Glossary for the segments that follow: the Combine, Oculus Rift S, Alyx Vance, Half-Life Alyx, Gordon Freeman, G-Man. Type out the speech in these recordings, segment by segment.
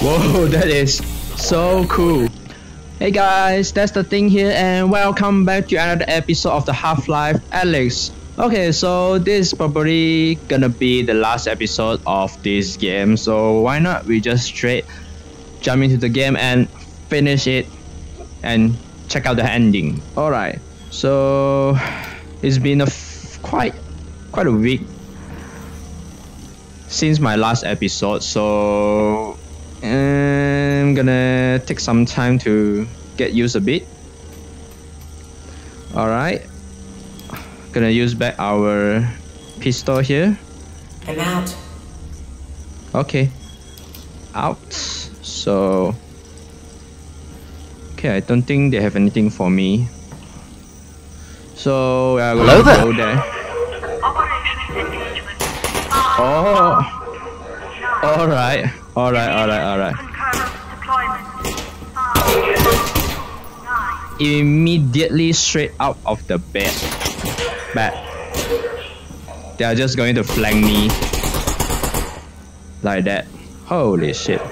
Whoa, that is so cool. Hey guys, that's the thing here, and welcome back to another episode of the Half-Life Alyx. Okay, so this is probably gonna be the last episode of this game, so why not we just straight jump into the game and finish it and check out the ending. Alright, so it's been quite a week since my last episode, so I'm gonna take some time to get used a bit. Alright, gonna use back our pistol here. I'm out. Okay, out. So okay, I don't think they have anything for me, so I'm gonna go there. Oh, alright. Immediately straight out of the bed. They are just going to flank me like that. Holy shit.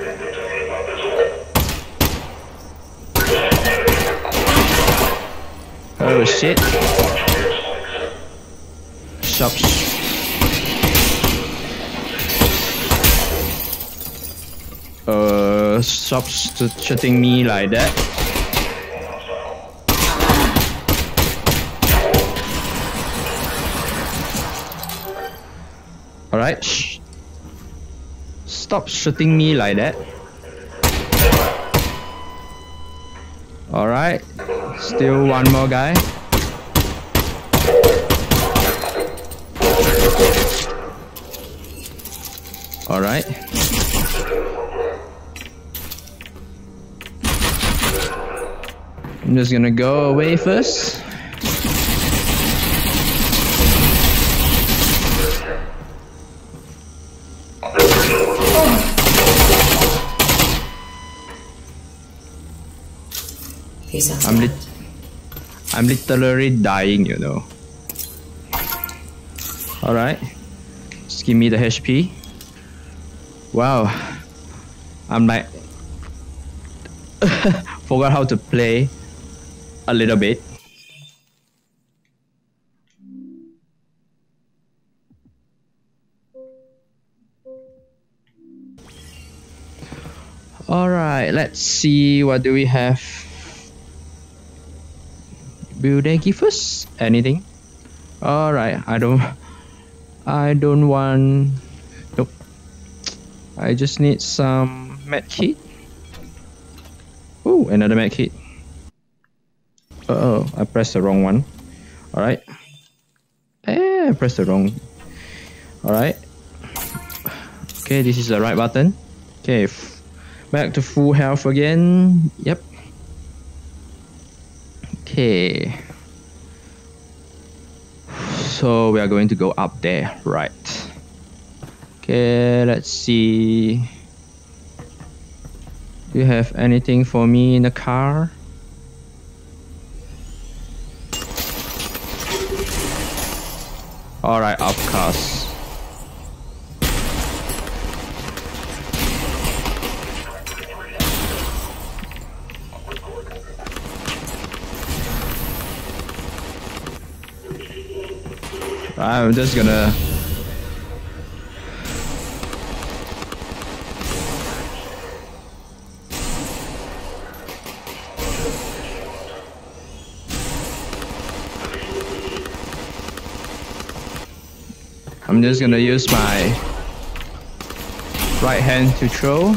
Oh shit. Shops. Shooting me like that. Alright, stop shooting me like that. Alright, still one more guy. Alright. I'm just gonna go away first. I'm literally dying, you know. Alright. Just give me the HP. Wow. I'm like... forgot how to play. A little bit. All right, let's see, what do we have? Will they give us anything? All right, I don't want. Nope. I just need some medkit. Oh, another medkit. Uh oh, I pressed the wrong one. Alright. I pressed the wrong. Alright. Okay, this is the right button. Okay, back to full health again. Yep. Okay. So we are going to go up there, right? Okay, let's see. Do you have anything for me in the car? Alright, upcast. I'm just gonna... I'm just gonna use my right hand to throw.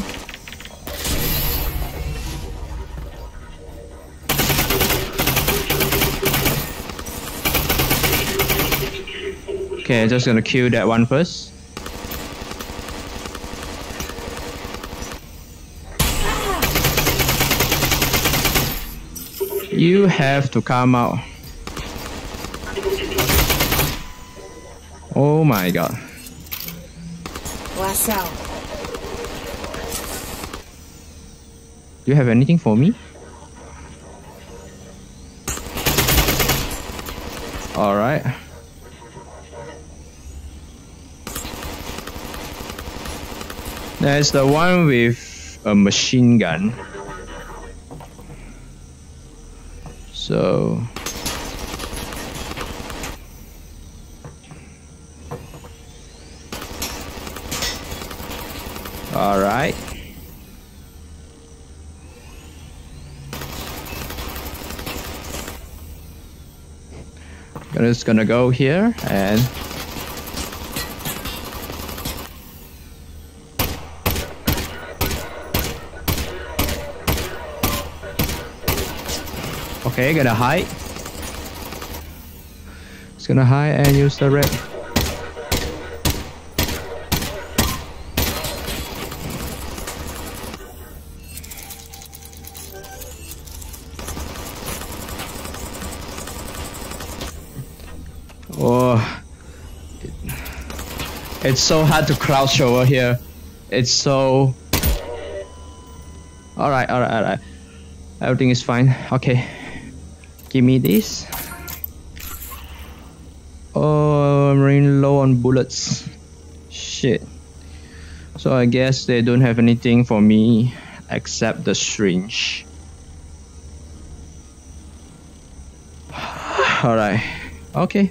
Okay, I'm just gonna kill that one first. You have to come out. Oh my god. Blast out. Do you have anything for me? Alright. There's the one with a machine gun. So... all right. I'm just gonna go here and... okay, gonna hide. It's gonna hide and use the red. It's so hard to crouch over here. It's so... alright, alright, alright. Everything is fine. Okay. Give me this. Oh, I'm running low on bullets. Shit. So I guess they don't have anything for me except the syringe. Alright. Okay.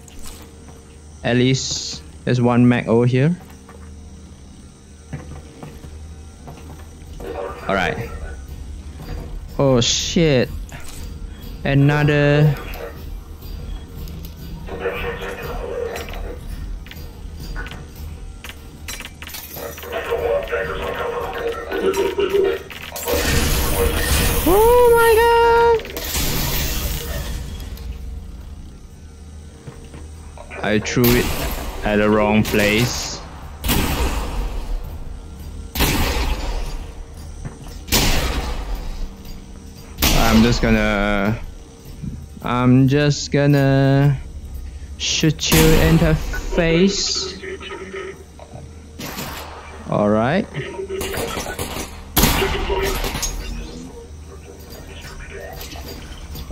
At least... there's one mag over here. Alright. Oh shit. Another. Oh my god. I threw it at the wrong place. I'm just gonna shoot you in the face. All right.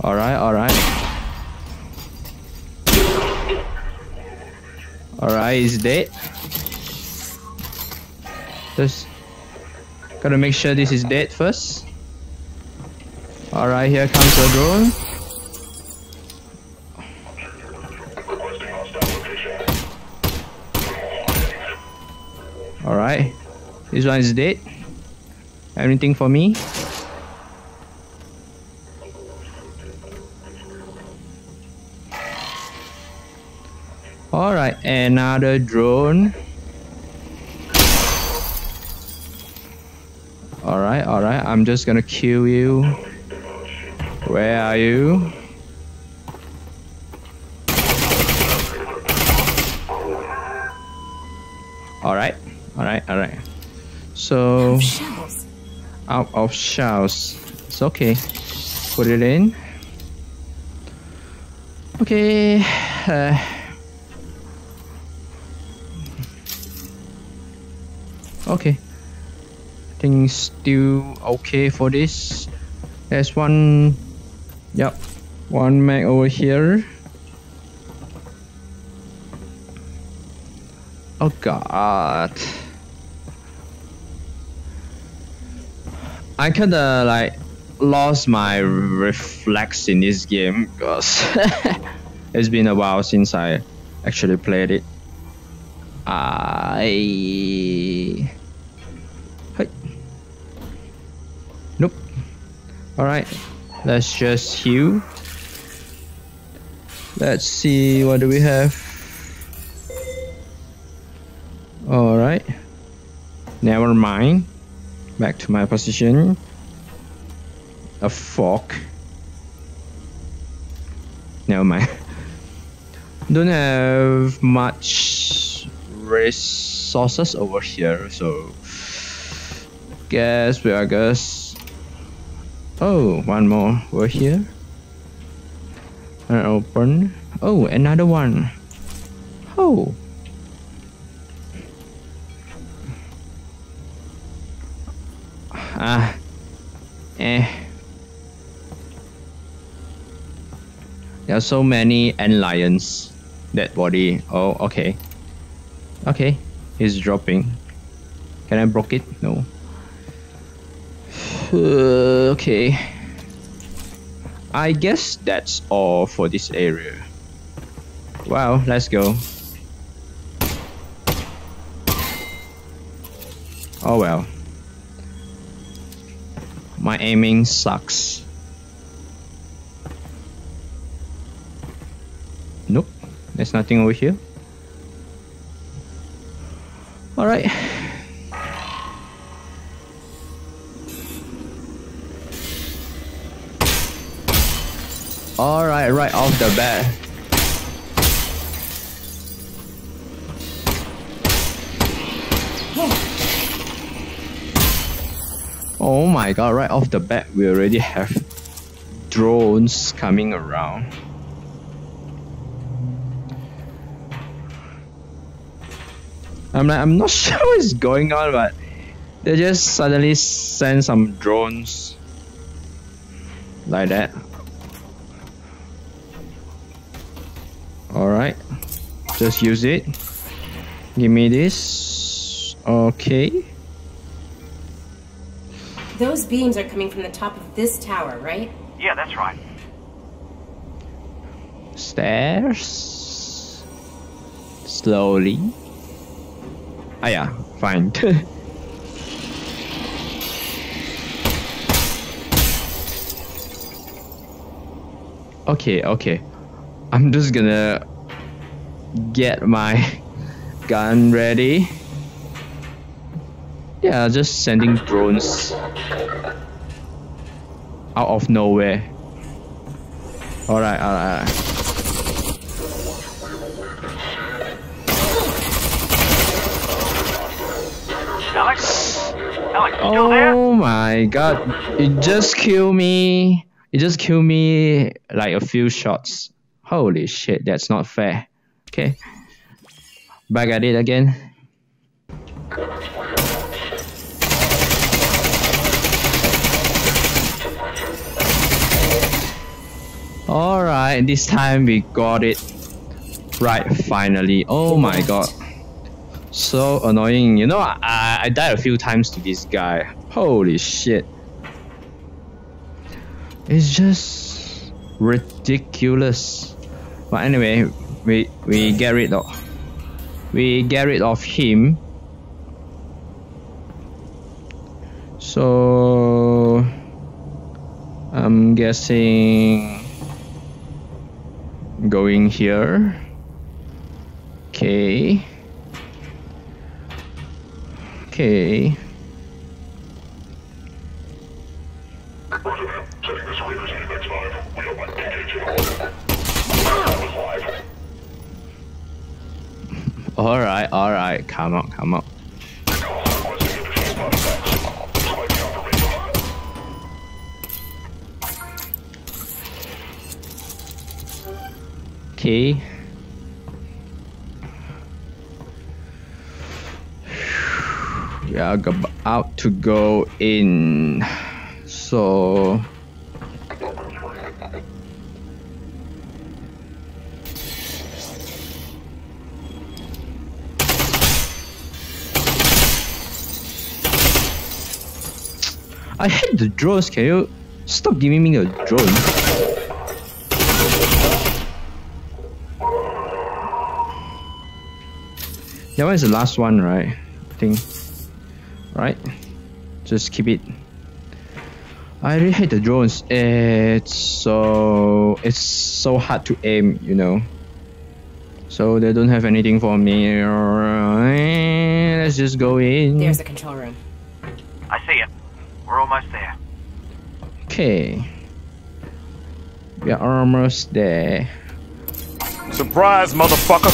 All right, all right. Alright, he's dead. Just gotta make sure this is dead first. Alright, here comes the drone. Alright, this one is dead. Anything for me? Alright, another drone. Alright, alright, I'm just gonna kill you. Where are you? Alright, alright, alright. So... out of shells. It's okay. Put it in. Okay. Okay, things still okay for this. There's one, yep, one mag over here. Oh god, I kinda like lost my reflex in this game because it's been a while since I actually played it. Nope. Alright, let's just heal. Let's see, what do we have? Alright. Never mind. Back to my position. A fork. Never mind. Don't have much resources over here, so guess we are just... oh, one more. We're here. And open. Oh, another one. Oh. Ah. Eh. There are so many ant lions. Dead body. Oh, okay. Okay. It's dropping. Can I block it? No. Okay. I guess that's all for this area. Wow, let's go. Oh well. My aiming sucks. Nope, there's nothing over here. Alright. Alright, right off the bat. Oh my god, right off the bat we already have drones coming around. I'm not sure what's going on, but they just suddenly send some drones like that. Alright, just use it. Give me this. Okay. Those beams are coming from the top of this tower, right? Yeah, that's right. Stairs. Slowly. Ah yeah, fine. Okay, okay. I'm just gonna get my gun ready. Yeah, just sending drones out of nowhere. Alright, alright, alright. Oh my god, it just killed me. It just killed me like a few shots. Holy shit, that's not fair. Okay. Back at it again. Alright, this time we got it right finally. Oh my god. So annoying. You know, I died a few times to this guy. Holy shit. It's just ridiculous. But anyway, we get rid of him. So I'm guessing going here. Okay. Okay. Alright, alright, come on, come on. Okay. We are about to go in. So I hate the drones. Can you stop giving me a drone? That one is the last one, right? I think. Right? Just keep it. I really hate the drones. It's so hard to aim, you know. So they don't have anything for me. Right, let's just go in. There's the control room. I see it. We're almost there. Okay. We are almost there. Surprise, motherfucker!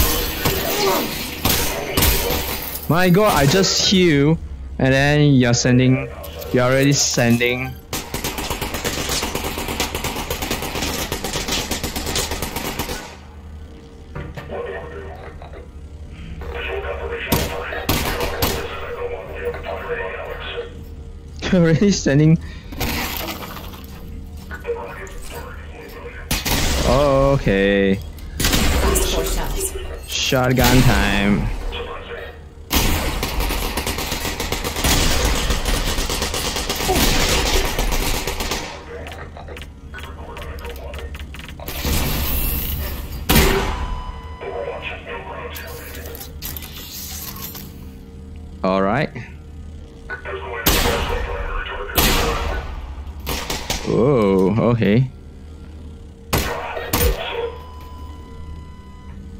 My god, I just heal, and then you're already sending. Already sending. Okay. Shotgun time. right. Whoa, okay.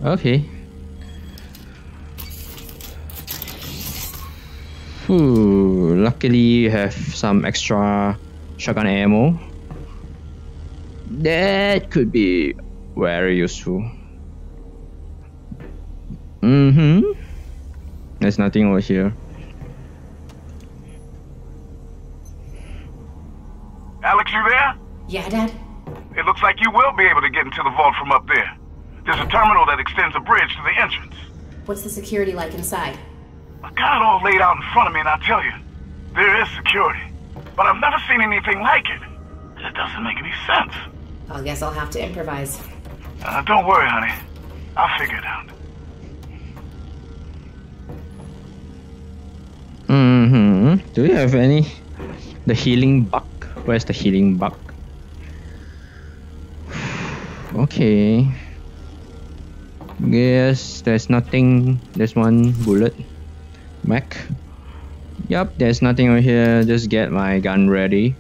Okay. Ooh, luckily you have some extra shotgun ammo. That could be very useful. There's nothing over here. Alyx, you there? Yeah, Dad. It looks like you will be able to get into the vault from up there. There's a terminal that extends a bridge to the entrance. What's the security like inside? I got it all laid out in front of me, and I tell you, there is security. But I've never seen anything like it. It doesn't make any sense. I guess I'll have to improvise. Don't worry, honey. I'll figure it out. Do you have any? The healing buck? Where's the healing buck? Okay. Yes, there's nothing. There's one bullet. Mac. Yup, there's nothing over here. Just get my gun ready.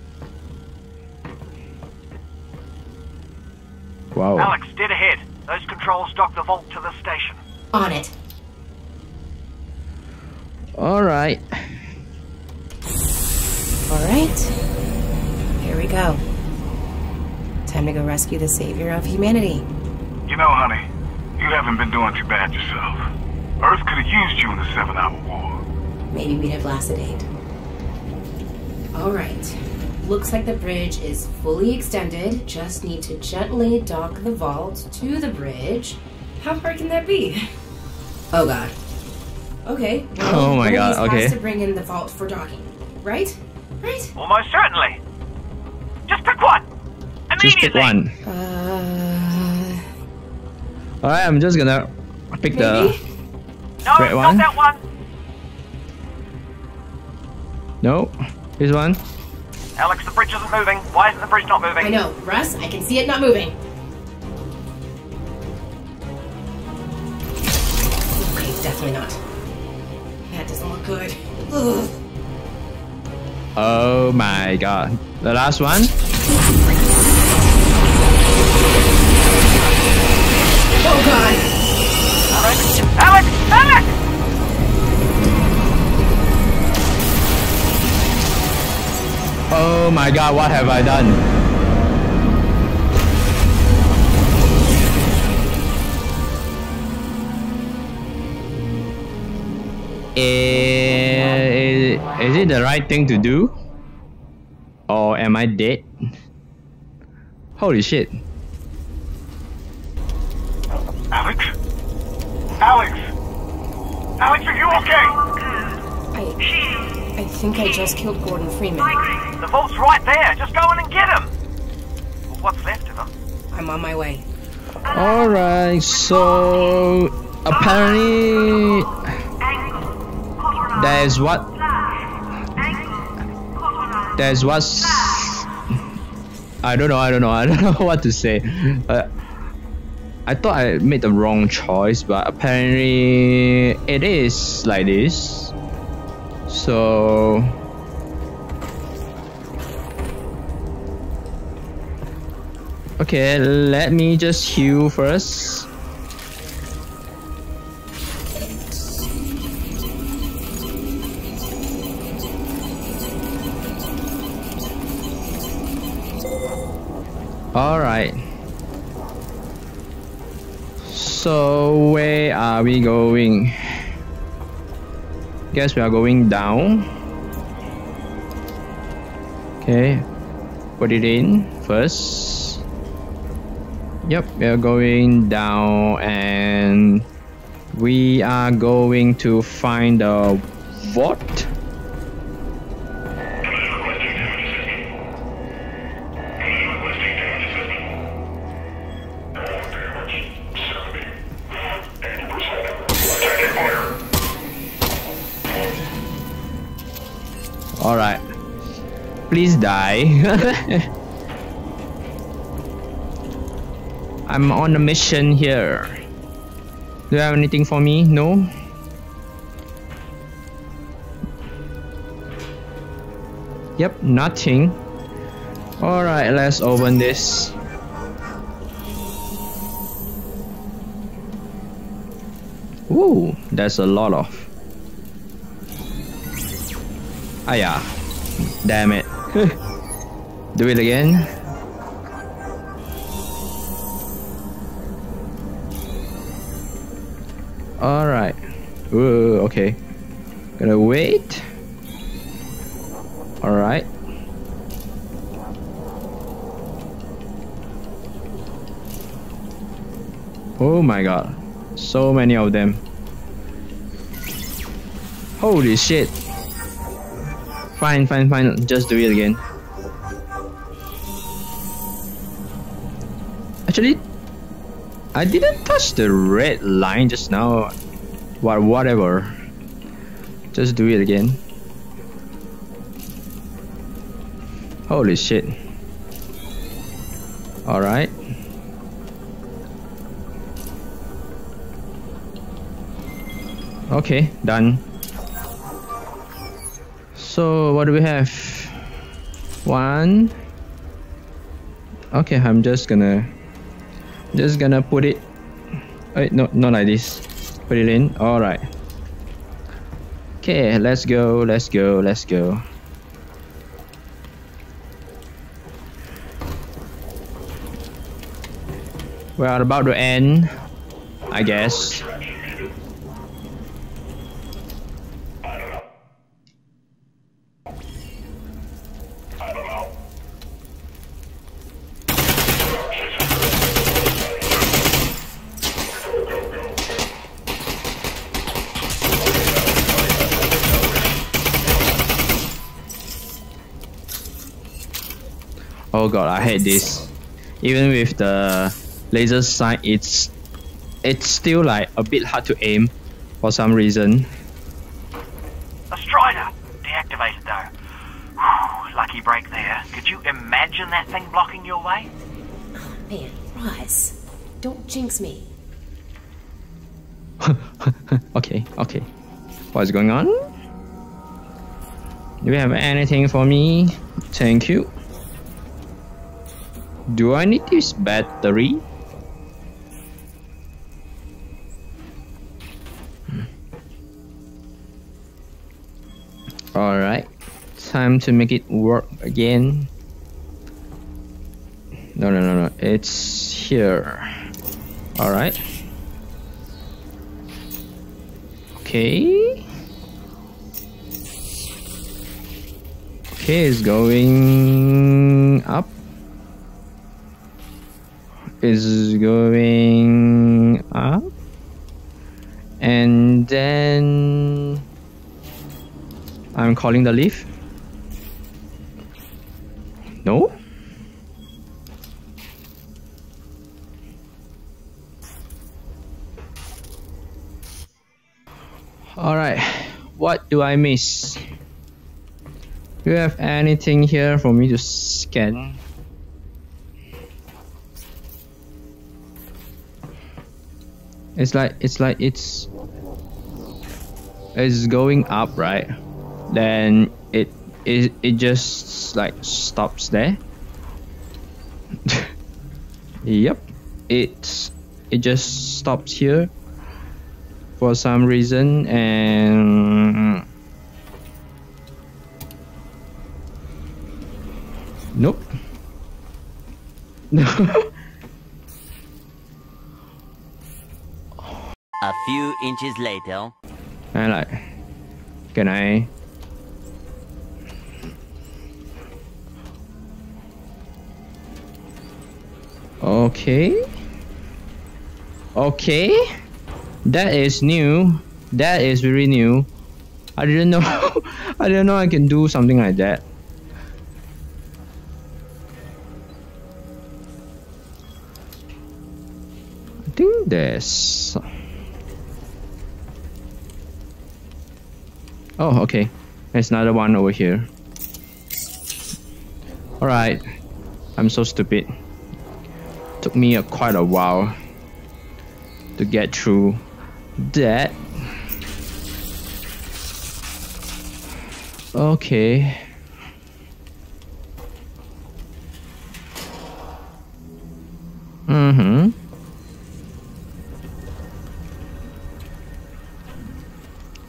Wow. Alyx, dead ahead. Those controls dock the vault to the station. On it. Alright. Alright. Here we go. Time to go rescue the savior of humanity. You know, honey, you haven't been doing too bad yourself. Earth could have used you in the 7-hour war. Maybe we'd have lasted 8. Alright. Looks like the bridge is fully extended. Just need to gently dock the vault to the bridge. How hard can that be? Oh god. Okay. Well, oh my god, okay. Has to bring in the vault for docking, right? Right? Almost certainly. Just pick one. Just pick one. Alright, I'm just gonna pick the red one. No, not that one. No, this one. Alyx, the bridge isn't moving. Why isn't the bridge not moving? I know, Russ, I can see it not moving. Okay, definitely not. That doesn't look good. Ugh. Oh my god. The last one? Oh god! Alyx! Alyx! Alyx! Oh my god, what have I done? Is it the right thing to do? Or am I dead? Holy shit. Alyx? Alyx! Alyx, are you okay? I think I just killed Gordon Freeman. The vault's right there. Just go in and get him. Well, what's left of him? I'm on my way. Alright, so apparently there's what I don't know what to say. I thought I made the wrong choice, but apparently it is like this. So okay, let me just heal first. All right. So where are we going? Guess we are going down. Okay, put it in first. Yep, we are going down and we are going to find a vault. Alright. Please die. I'm on a mission here. Do you have anything for me? No? Yep, nothing. Alright, let's open this. Ooh, that's a lot of. Ah yeah. Damn it. Do it again. Alright. Ooh, okay. Gonna wait. Alright. Oh my god. So many of them. Holy shit. Fine, fine, fine. Just do it again. Actually, I didn't touch the red line just now. Well, whatever. Just do it again. Holy shit. Alright. Okay, done. So what do we have? One. Okay, I'm just gonna put it. Wait, no, not like this. Put it in. All right. Okay, let's go. Let's go. Let's go. We are about to end, I guess. Oh god, I hate this. Even with the laser sight, it's still like a bit hard to aim for some reason. A strider deactivated though. Whew, lucky break there. Could you imagine that thing blocking your way? Oh man, Rise, don't jinx me. Okay, okay. What's going on? Do you have anything for me? Thank you. Do I need this battery? Alright, time to make it work again. No, no, no, no, it's here. Alright. Okay. Okay, it's going up. Is going up and then I'm calling the lift. No, all right, what do I miss? Do you have anything here for me to scan? It's going up, right? Then it just like stops there. Yep, it just stops here for some reason, and nope. A few inches later. And like, can I? Okay. Okay. That is new. That is really new. I didn't know. I didn't know I can do something like that. I think there's. Oh, okay. There's another one over here. Alright. I'm so stupid. Took me quite a while to get through that. Okay. Mm-hmm.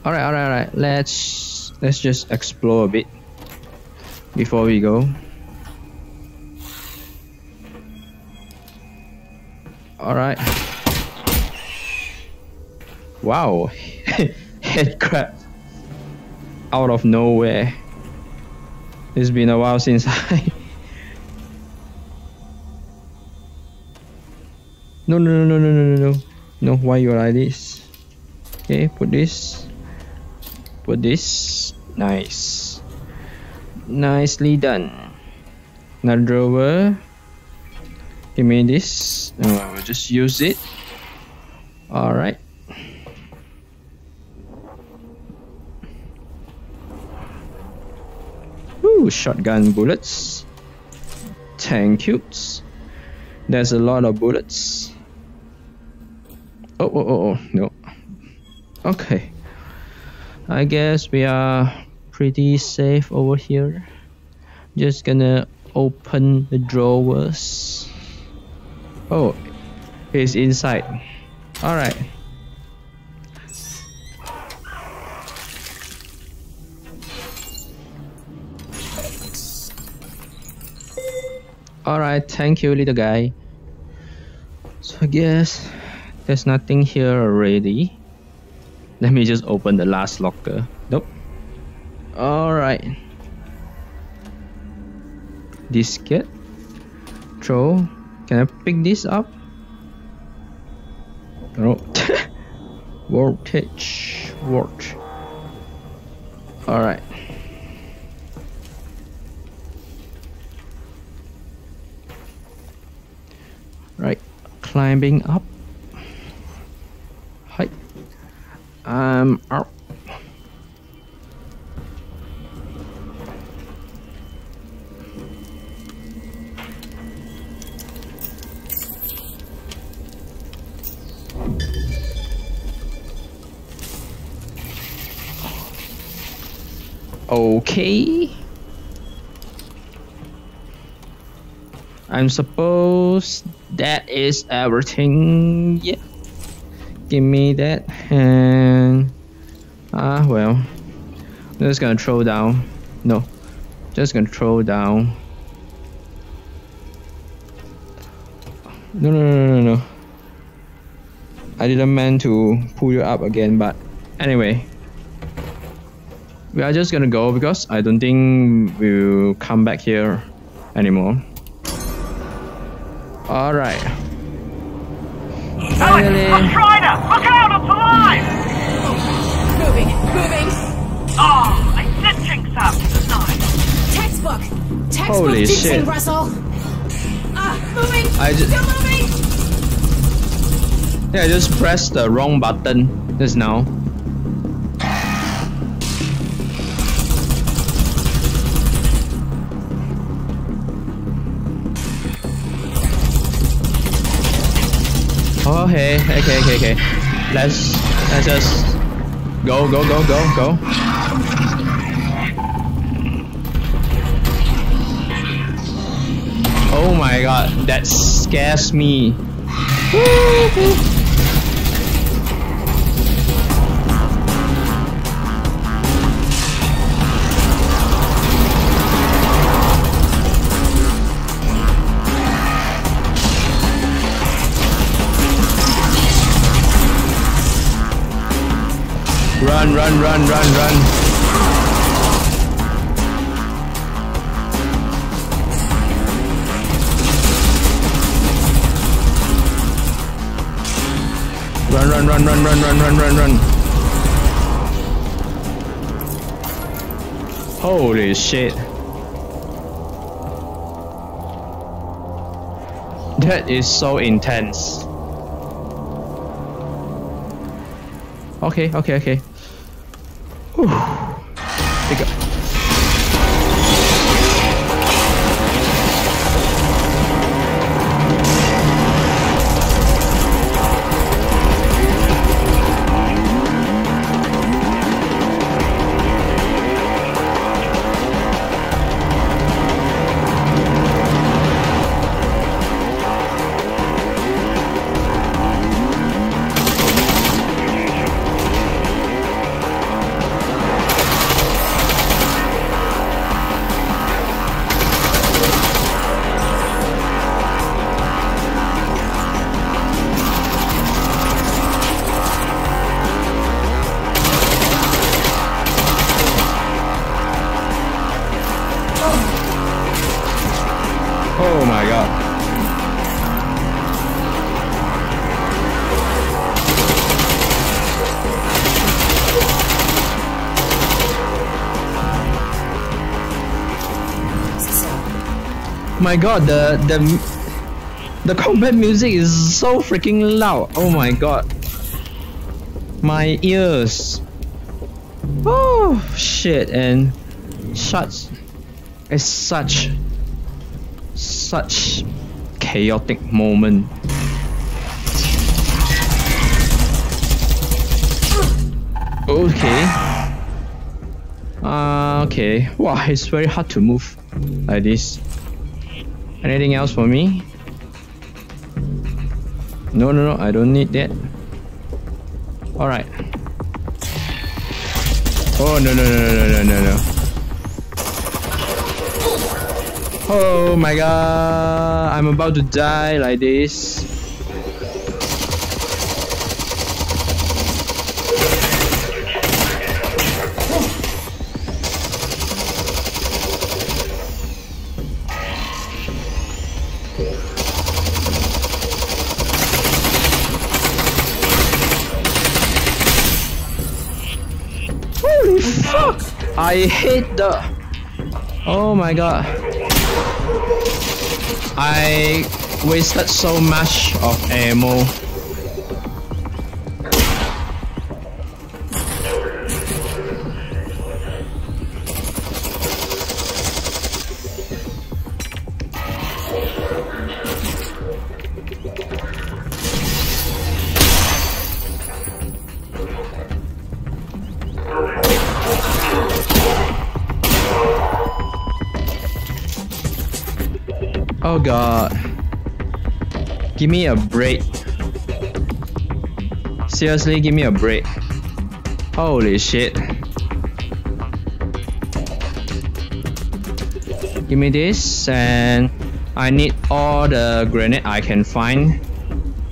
Alright, alright, alright. Let's just explore a bit before we go. Alright. Wow. Head crap. Out of nowhere. It's been a while since I... No, no, no, no, no, no, no, no. No, why you like this? Okay, put this. Put this. Nice. Nicely done. Another drawer. Give me this. No, I will just use it. Alright. Woo, shotgun bullets. Thank you. There's a lot of bullets. Oh, oh, oh, oh, no. Okay. I guess we are pretty safe over here. Just gonna open the drawers. Oh, he's inside. Alright. Alright, thank you, little guy. So I guess there's nothing here already. Let me just open the last locker. Nope. Alright. Disket. Throw. Can I pick this up? No. Voltage. Watch. Alright. Right, climbing up. Hi. Up. Okay. I'm supposed that is everything. Yeah. Give me that and well. I'm just gonna throw down. No. Just gonna throw down. No, no, no, no, no. I didn't mean to pull you up again, but anyway. We are just gonna go because I don't think we'll come back here anymore. All right. Finally. I'm trying to look out. I'm alive. Oh, moving, moving. Oh, I did jinx up. Nice. Textbook. Textbook. Holy shit, Russell. Moving. Still moving. Yeah, I just pressed the wrong button just now. Okay, okay, okay, okay. Let's just go, go, go, go, go. Oh my god, that scares me. Run, run, run, run, run. Run, run, run, run, run, run, run, run, run. Holy shit. That is so intense. Okay, okay, okay. Whew. Pick up. Oh my god. My god, the combat music is so freaking loud. Oh my god, my ears. Oh shit. And such chaotic moment. Okay. Okay. Wow, it's very hard to move like this. Anything else for me? No, I don't need that. Alright. Oh no. Oh my god, I'm about to die like this. I hate the... Oh my god, I wasted so much of ammo. Oh god, give me a break. Seriously, give me a break. Holy shit. Give me this, and I need all the grenade I can find.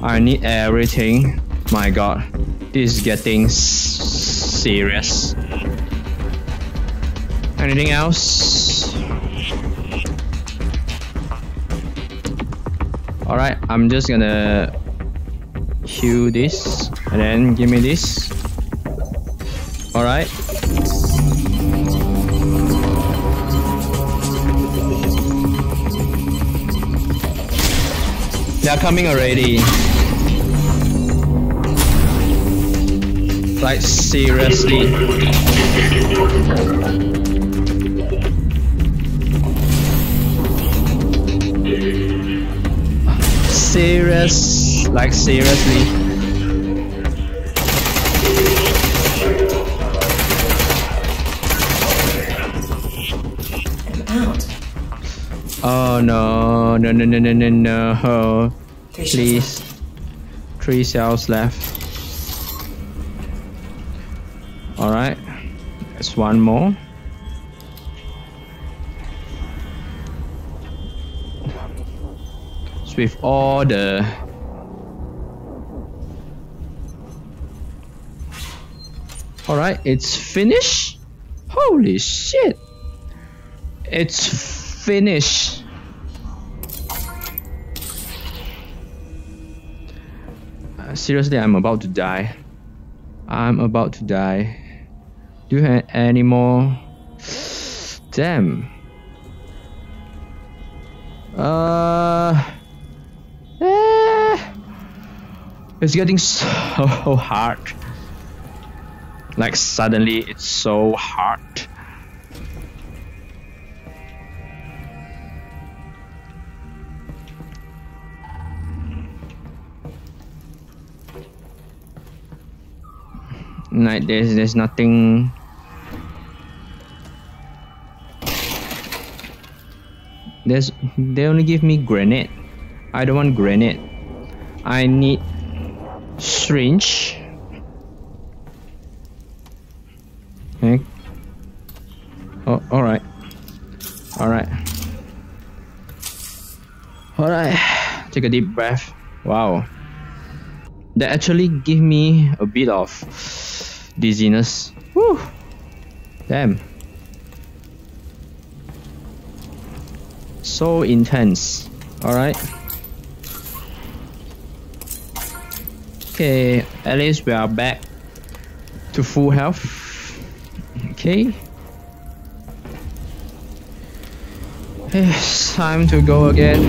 I need everything. My god, this is getting serious. Anything else? Alright, I'm just gonna heal this and then give me this. Alright. They're coming already. Like, seriously. Seriously. Oh no. Please. 3 cells left. Alright. There's one more. With all the Alright, it's finished. Holy shit, it's finished. Seriously, I'm about to die. Do you have any more? Damn. It's getting so hard. Like, suddenly it's so hard. Like this, there's nothing. They only give me grenade. I don't want grenade. I need syringe. Okay. Oh, alright. Take a deep breath. Wow. That actually gave me a bit of dizziness. Woo! Damn. So intense. Alright. Okay, at least we are back to full health. Okay. It's time to go again.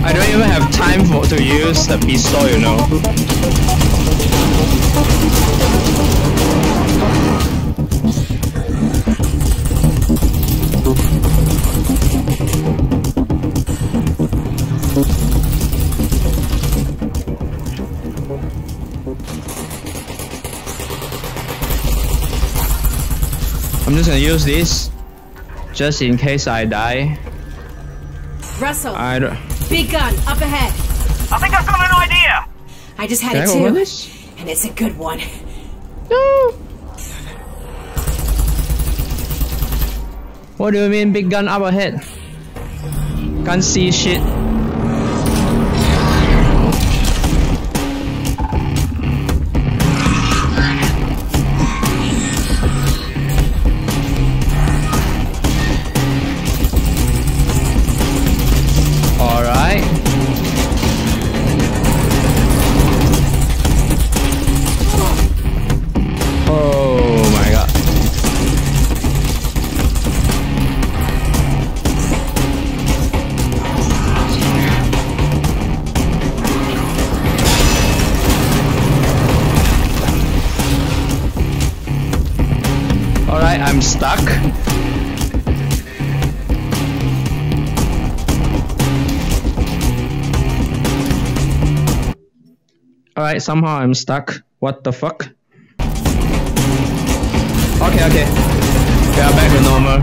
I don't even have time for to use the pistol, you know. I'm just gonna use this just in case I die. Russell, I don't... Big gun up ahead. I think I've got an idea. I just had it too, and it's a good one. No. What do you mean, big gun up ahead? Can't see shit. I'm stuck. Alright, somehow I'm stuck. What the fuck? Okay. We are back to normal.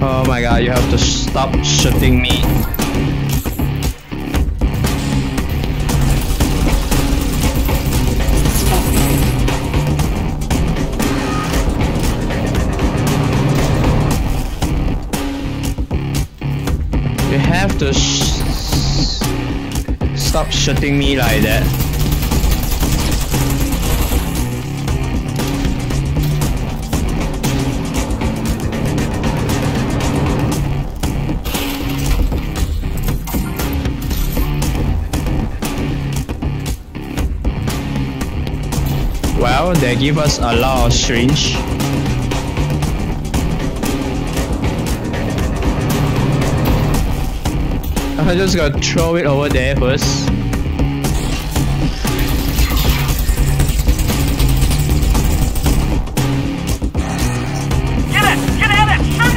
Oh my god, you have to stop shooting me. You have to stop shooting me like that. Well, they give us a lot of syringe. I just gotta throw it over there first. Get at it! Shoot it!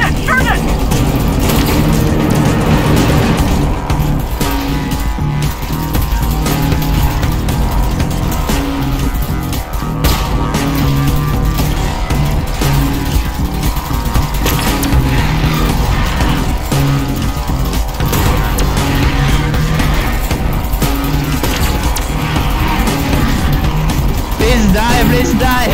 Please die!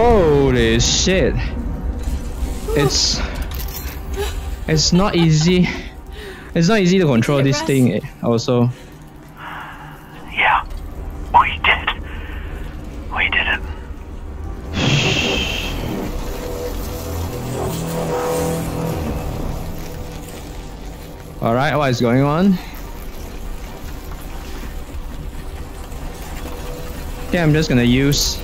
Holy shit! It's not easy. It's not easy to control this thing also. Alright, what is going on? Yeah, I'm just gonna use...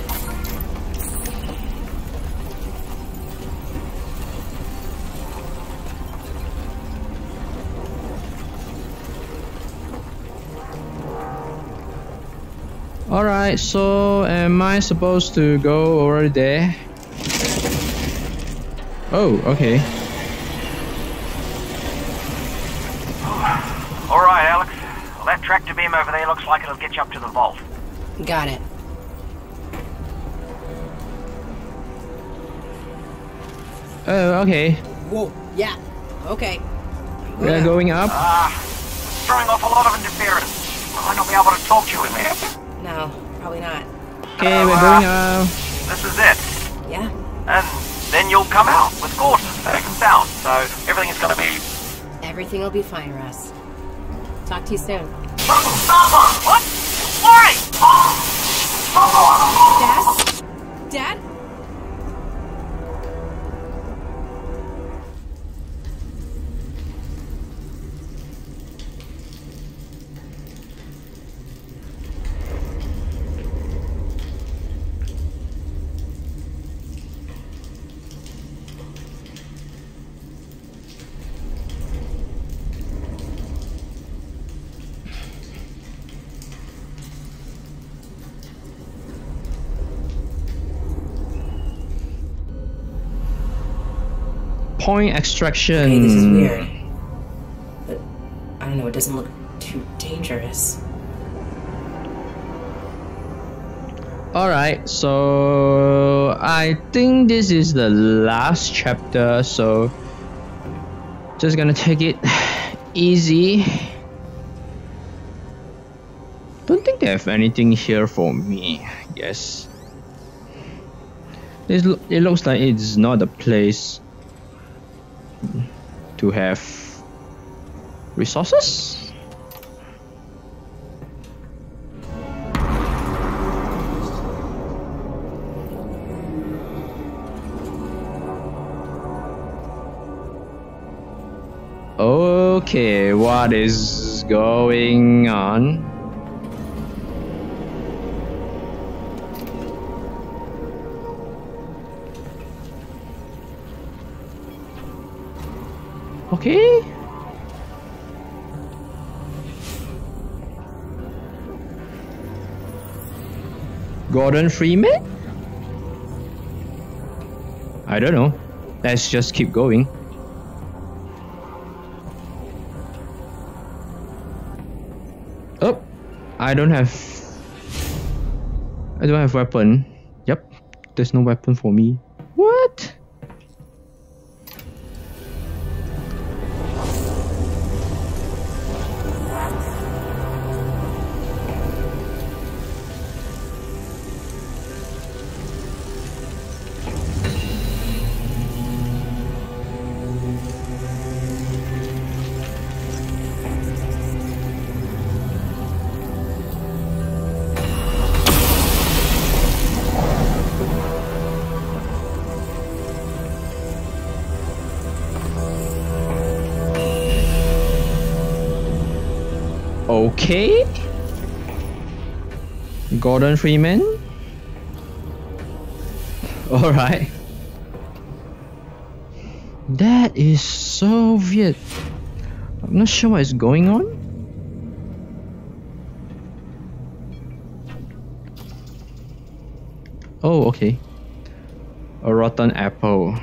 Alright, so am I supposed to go over there? Oh, okay. Alright, Alyx. Well, that tractor beam over there looks like it'll get you up to the vault. Got it. Oh, okay. Whoa, yeah, okay. We're going up. Throwing off a lot of interference. I might not be able to talk to you in there. No, probably not. Okay, we're going up. This is it. Yeah? And... then you'll come out with Gordon back and down, so everything is gonna be... Everything will be fine, Russ. Talk to you soon. What? Why? Dad? Dad? Point extraction. Okay, this is weird. But I don't know, it doesn't look too dangerous. Alright, so I think this is the last chapter, so just gonna take it easy. Don't think they have anything here for me, I guess. This it looks like it's not a place to have resources. Okay, what is going on? Okay. Gordon Freeman? I don't know. Let's just keep going. Oh, I don't have weapon. Yep, there's no weapon for me. What? Okay, Gordon Freeman. All right, that is so weird. I'm not sure what is going on. Oh, okay, a rotten apple.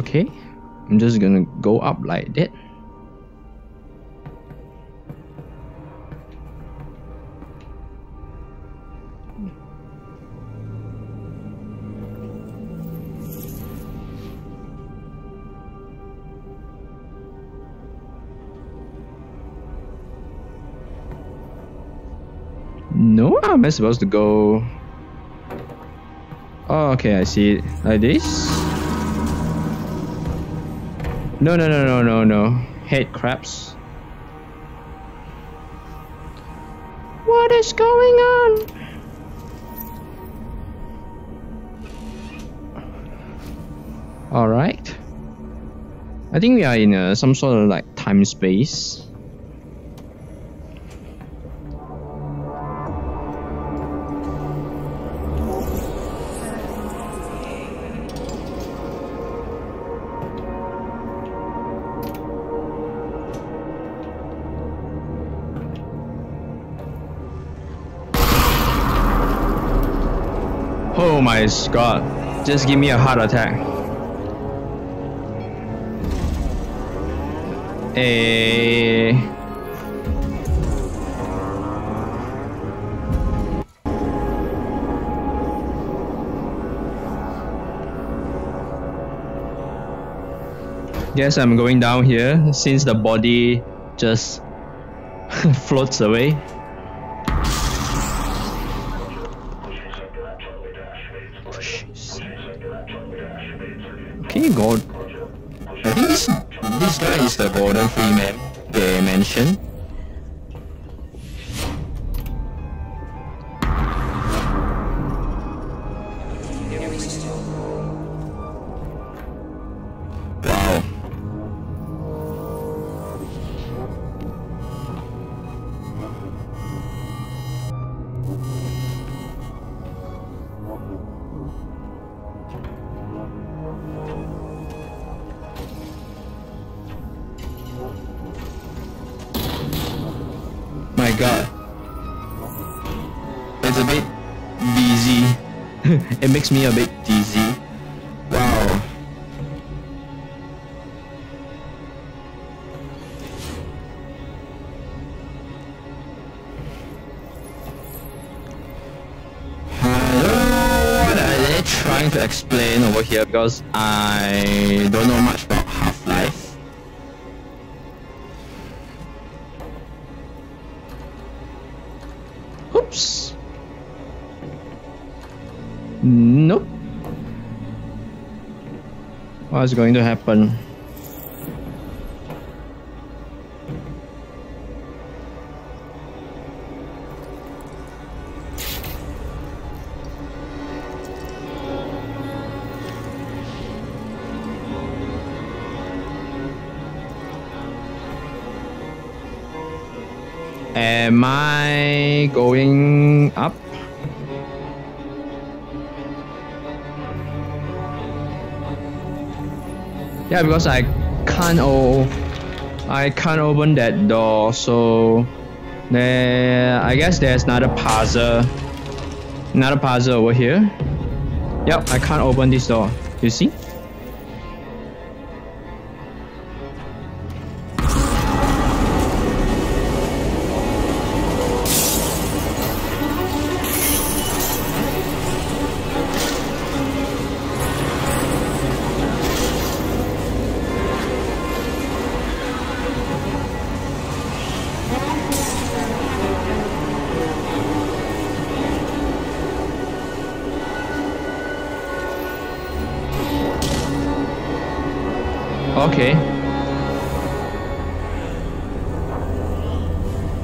Okay, I'm just gonna go up like that. No, am I supposed to go? Oh, okay, I see it like this. No. Hate crabs. What What is going on? Alright. I think we are in some sort of like time space. Oh my god, just give me a heart attack. Hey. Guess I'm going down here since the body just floats away. God, I think this guy is the Gordon Freeman they mentioned. Wow. God, it's a bit dizzy. It makes me a bit dizzy. Wow. I don't know what are they trying to explain over here because I don't know much about Half-Life. Oops. Nope. What's going to happen? Am I going up? Yeah, because I can't open that door, so there, I guess there's another puzzle over here. Yep, I can't open this door. You see? Okay.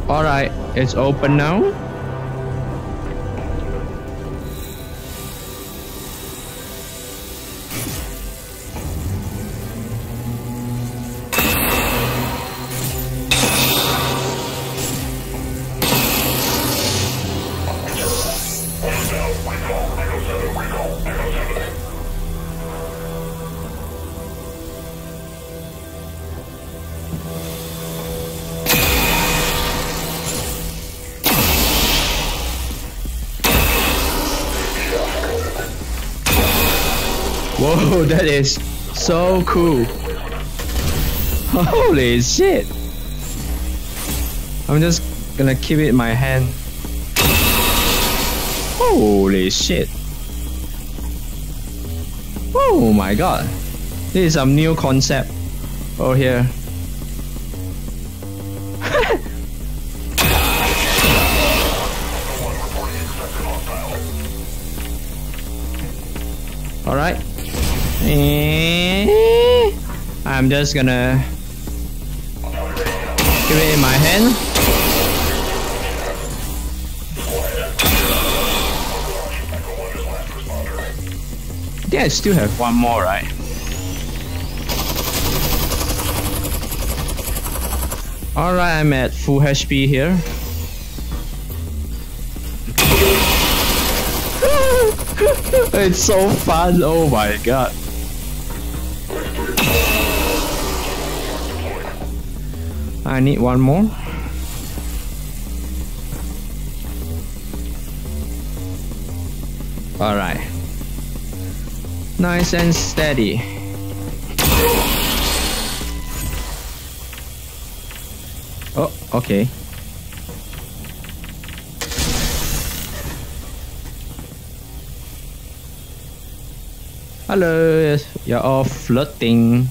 Alright, it's open now. Whoa, that is so cool. Holy shit. I'm just gonna keep it in my hand. Holy shit. Oh my god. This is some new concept. Oh, here. Alright. I'm just gonna give it in my hand. Yeah, I still have one more, right? Alright, I'm at full HP here. It's so fun, oh my god. I need one more. Alright. Nice and steady. Oh, okay. Hello, you're all flirting.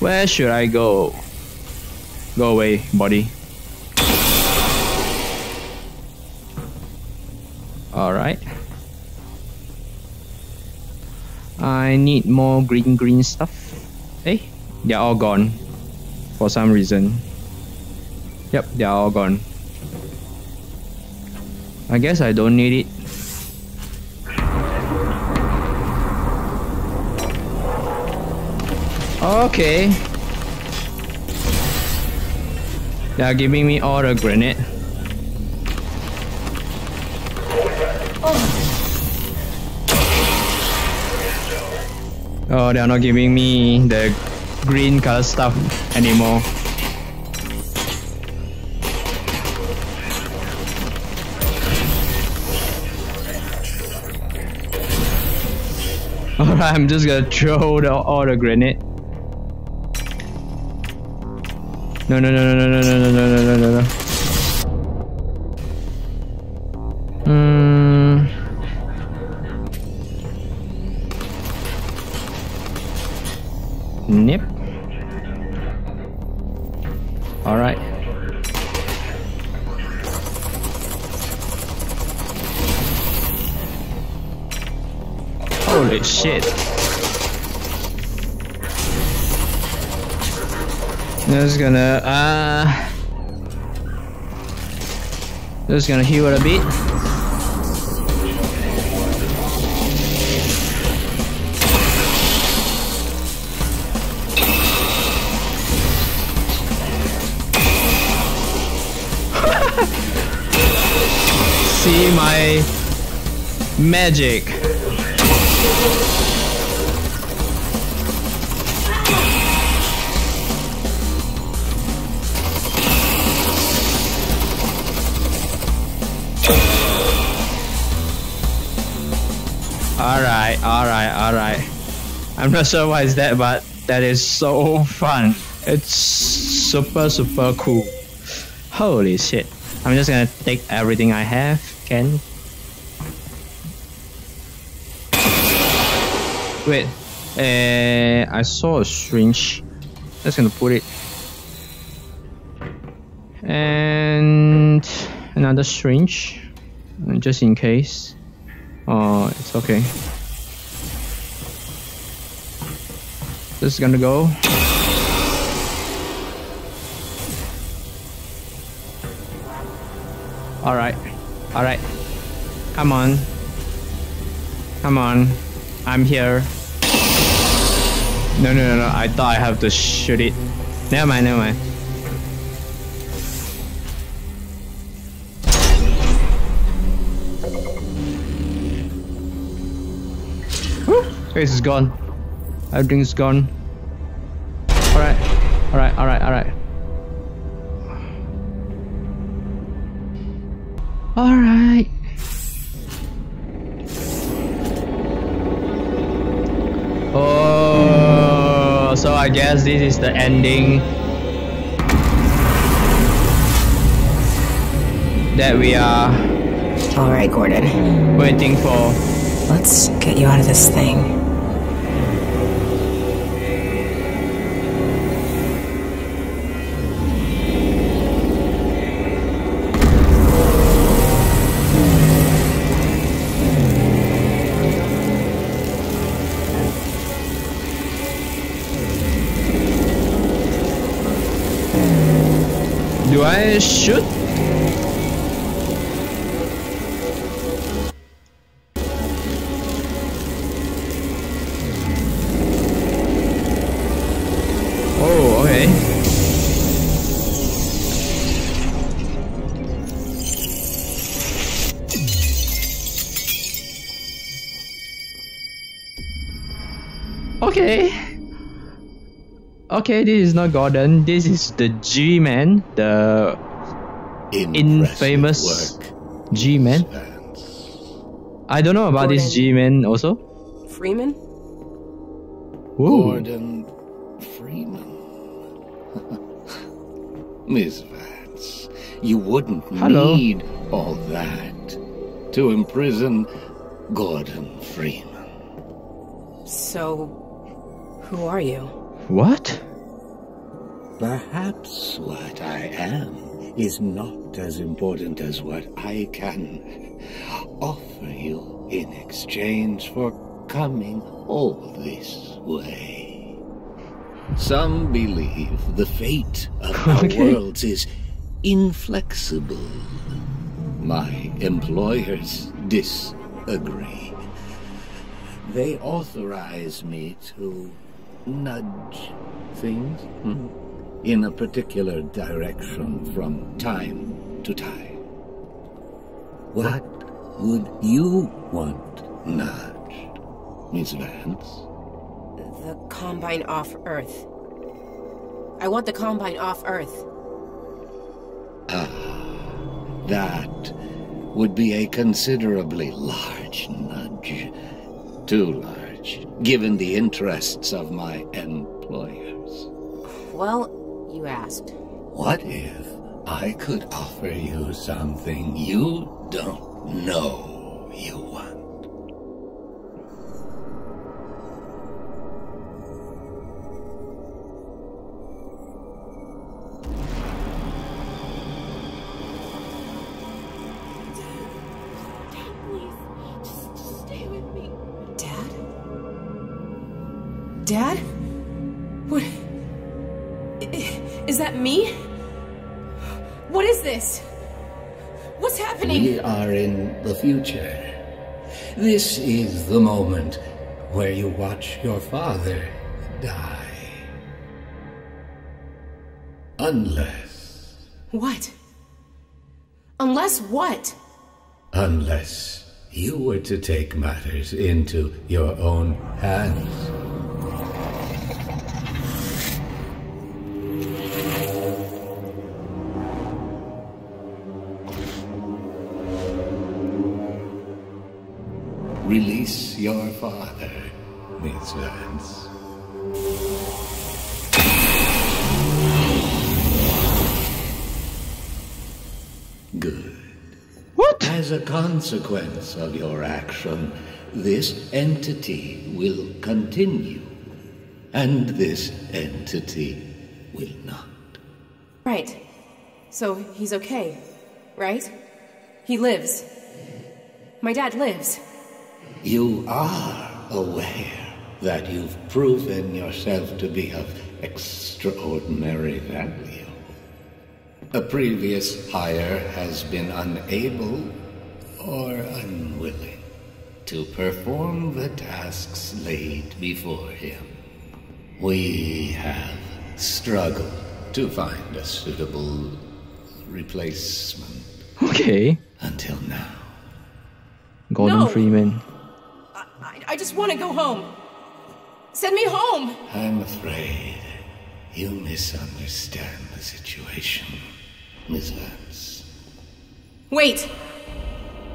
Where should I go? Go away, body. Alright. I need more green stuff. Hey, they're all gone. For some reason. Yep, they're all gone. I guess I don't need it. Okay. They are giving me all the grenade. Oh, they are not giving me the green color stuff anymore. Alright, I'm just gonna throw all the grenade. No. Nip. All right. Holy shit. Just gonna heal it a bit. See my magic. Alright. I'm not sure why it's that, but that is so fun. It's super cool. Holy shit. I'm just gonna take everything I have, can. Wait, I saw a syringe. Just gonna put it. And another syringe, just in case. Oh, it's okay. This is gonna go. Alright. Come on. I'm here. No. I thought I have to shoot it. Never mind. Face is gone. Everything is gone. Alright. Oh, so I guess this is the ending that we are. Alright, Gordon. Waiting for. Let's get you out of this thing. Do I shoot? Okay, this is not Gordon. This is the G-Man, the infamous G-Man. I don't know about this G-Man also. Freeman? Ooh. Gordon Freeman. Miss Vance, you wouldn't need all that to imprison Gordon Freeman. So, who are you? What? Perhaps what I am is not as important as what I can offer you in exchange for coming all this way. Some believe the fate of our worlds is inflexible. My employers disagree. They authorize me to nudge things in a particular direction from time to time. What would you want nudged, Miss Vance? The Combine off Earth. I want the Combine off Earth. Ah, that would be a considerably large nudge. Too large, given the interests of my employers. Well, you asked. What if I could offer you something you don't know you want? Dad, please, just stay with me. Dad? Dad? What? Is that me? What is this? What's happening? We are in the future. This is the moment where you watch your father die. Unless... What? Unless what? Unless you were to take matters into your own hands. Release your father, Miss Vance. Good. What? As a consequence of your action, this entity will continue, and this entity will not. Right. So he's okay, right? He lives. My dad lives. You are aware that you've proven yourself to be of extraordinary value. A previous hire has been unable or unwilling to perform the tasks laid before him. We have struggled to find a suitable replacement. Okay. Until now. Gordon Freeman. I just want to go home. Send me home. I'm afraid you misunderstand the situation, Miss Vance. Wait.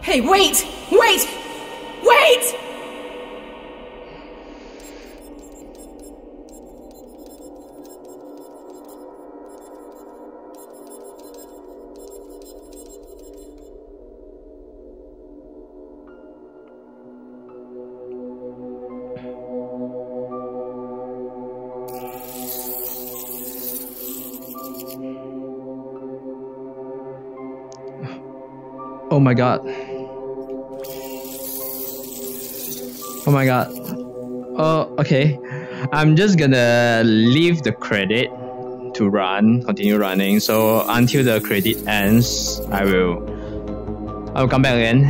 Hey, wait! Wait! Wait! Oh my god. Oh my god. Oh, okay. I'm just gonna leave the credit to continue running. So until the credit ends, I'll come back again.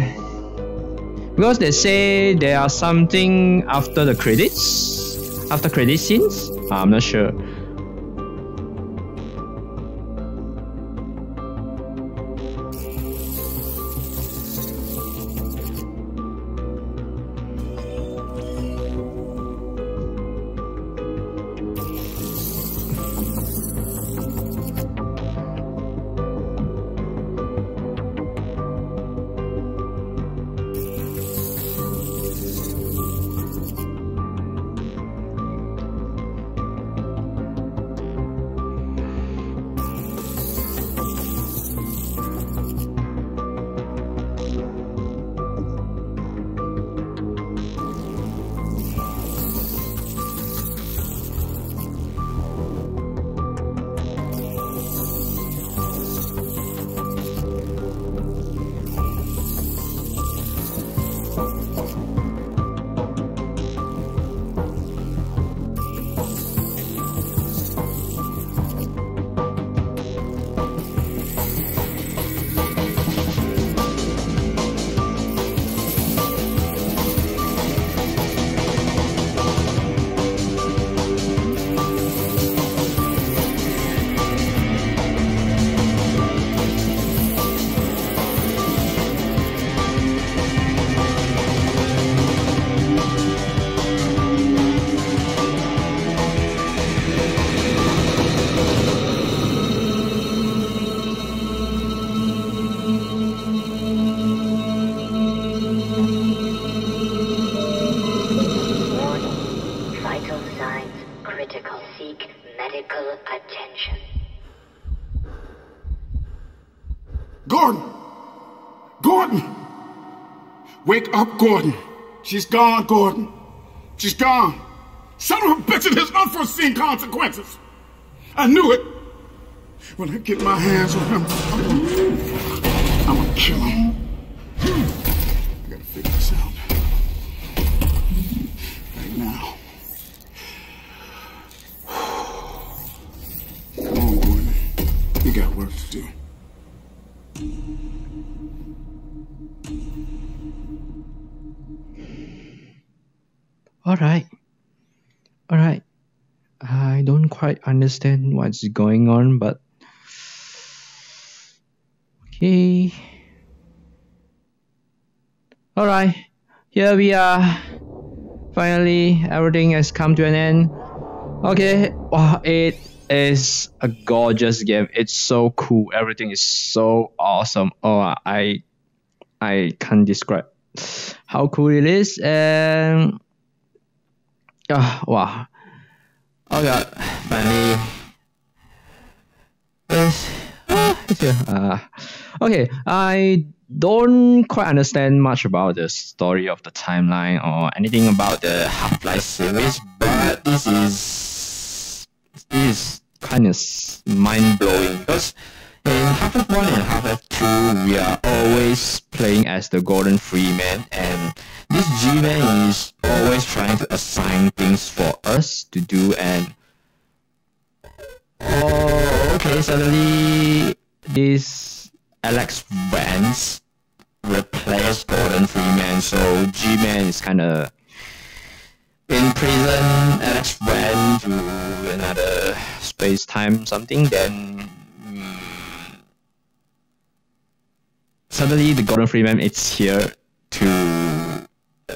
Because they say there are something after the credits? After credit scenes? I'm not sure. Wake up, Gordon. She's gone, Gordon. She's gone. Son of a bitch, it has unforeseen consequences. I knew it. When I get my hands on him, I'm gonna kill him. I gotta figure this out. Right now. Come on, Gordon. You got work to do. All right. I don't quite understand what's going on, but okay. All right, here we are. Finally, everything has come to an end. Okay, wow, it is a gorgeous game. It's so cool. Everything is so awesome. Oh, I can't describe how cool it is. And wow. Oh god, finally. It's here. Okay, I don't quite understand much about the story of the timeline or anything about the Half-Life series, but this is kind of mind-blowing, because in Half-Life 1 and Half-Life 2, we are always playing as the Gordon Freeman, and this G-Man is always trying to assign things for us to do, and... oh, okay, suddenly this Alyx Vance replaced Gordon Freeman, so G-Man is kinda in prison, Alyx Vance to another space-time something, then... suddenly the Gordon Freeman is here to...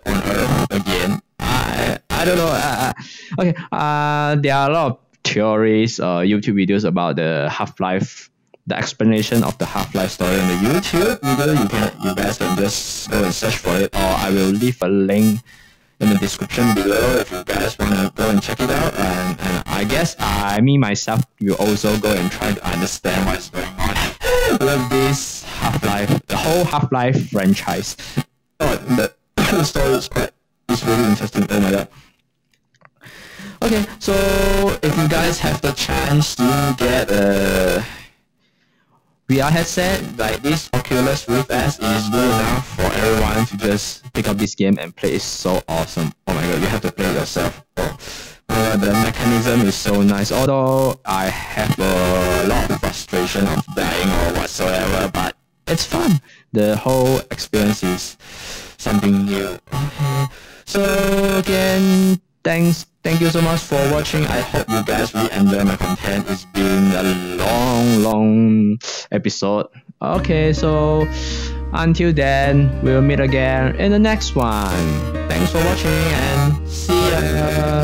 on Earth again. I don't know. Okay. There are a lot of theories, YouTube videos about the Half-Life, the explanation of the Half-Life story on the YouTube. Either you guys can just go and search for it, or I will leave a link in the description below if you guys wanna go and check it out. And I guess me myself will also go and try to understand what's going on with this Half-Life, the whole Half-Life franchise. Oh, the story is quite. It's really interesting. Oh my god. Okay, so if you guys have the chance to get a VR headset like this, Oculus Rift S is good enough for everyone to just pick up this game and play. It's so awesome. Oh my god, you have to play it yourself. Oh. The mechanism is so nice, although I have a lot of frustration of dying or whatsoever, but it's fun. The whole experience is something new. Okay. So again, thank you so much for watching. I hope you guys really enjoy my content. It's been a long episode. Okay, so until then, we'll meet again in the next one. Thanks for watching and see ya.